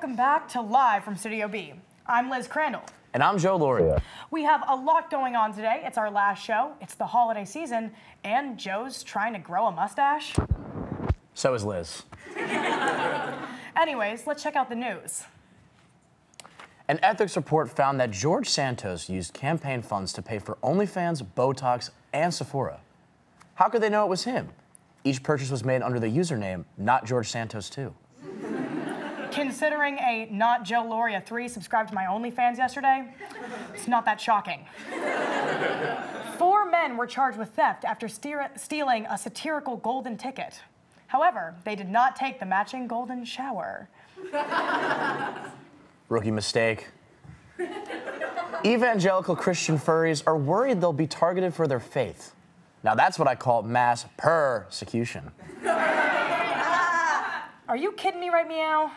welcome back to Live from Studio B. I'm Liz Crandall. And I'm Joe Lauria. We have a lot going on today. It's our last show, it's the holiday season, and Joe's trying to grow a mustache. So is Liz. Anyways, let's check out the news. An ethics report found that George Santos used campaign funds to pay for OnlyFans, Botox, and Sephora. How could they know it was him? Each purchase was made under the username Not George Santos 2. Considering a Not Joe Lauria 3 subscribed to my OnlyFans yesterday, it's not that shocking. 4 men were charged with theft after stealing a satirical golden ticket. However, they did not take the matching golden shower. Rookie mistake. Evangelical Christian furries are worried they'll be targeted for their faith. Now that's what I call mass persecution. Are you kidding me right meow?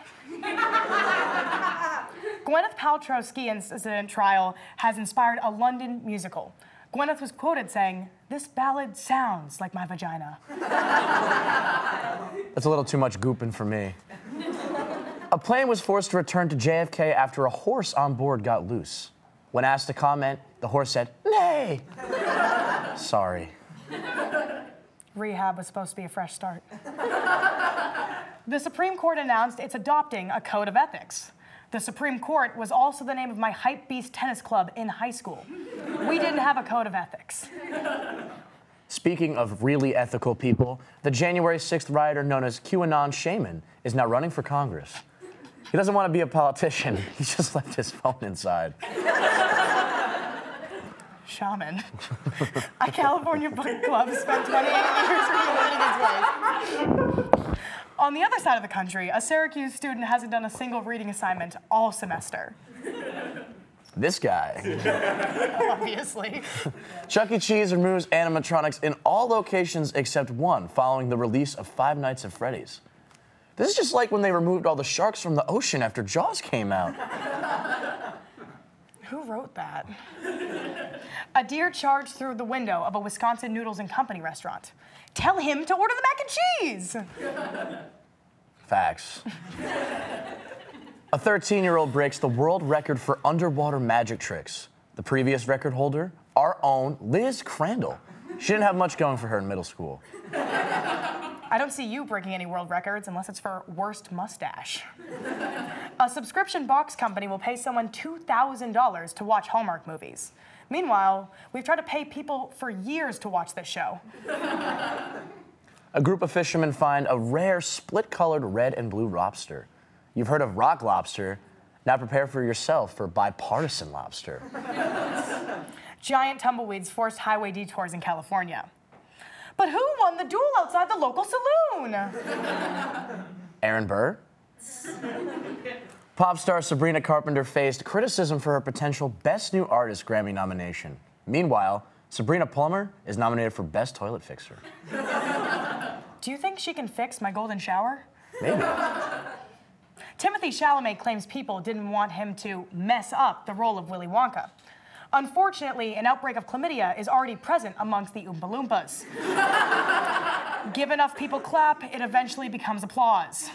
Gwyneth Paltrow's ski incident trial has inspired a London musical. Gwyneth was quoted saying, "This ballad sounds like my vagina." That's a little too much gooping for me. A plane was forced to return to JFK after a horse on board got loose. When asked to comment, the horse said, "Nay!" Sorry. Rehab was supposed to be a fresh start. The Supreme Court announced it's adopting a code of ethics. The Supreme Court was also the name of my hype beast tennis club in high school. We didn't have a code of ethics. Speaking of really ethical people, the January 6th rioter known as QAnon Shaman is now running for Congress. He doesn't want to be a politician. He just left his phone inside. Shaman. A California book club spent 28 years reading his ways. On the other side of the country, a Syracuse student hasn't done a single reading assignment all semester. This guy. Obviously. Chuck E. Cheese removes animatronics in all locations except one following the release of Five Nights at Freddy's. This is just like when they removed all the sharks from the ocean after Jaws came out. Who wrote that? A deer charged through the window of a Wisconsin Noodles and Company restaurant. Tell him to order the mac and cheese! Facts. A 13-year-old breaks the world record for underwater magic tricks. The previous record holder, our own Liz Crandall. She didn't have much going for her in middle school. I don't see you breaking any world records unless it's for worst mustache. A subscription box company will pay someone $2,000 to watch Hallmark movies. Meanwhile, we've tried to pay people for years to watch this show. A group of fishermen find a rare split-colored red and blue lobster. You've heard of rock lobster. Now prepare for yourself for bipartisan lobster. Giant tumbleweeds forced highway detours in California. But who won the duel outside the local saloon? Aaron Burr? Pop star Sabrina Carpenter faced criticism for her potential Best New Artist Grammy nomination. Meanwhile, Sabrina Plummer is nominated for Best Toilet Fixer. Do you think she can fix my golden shower? Maybe. Timothée Chalamet claims people didn't want him to mess up the role of Willy Wonka. Unfortunately, an outbreak of chlamydia is already present amongst the Oompa Loompas. Give enough people clap, it eventually becomes applause.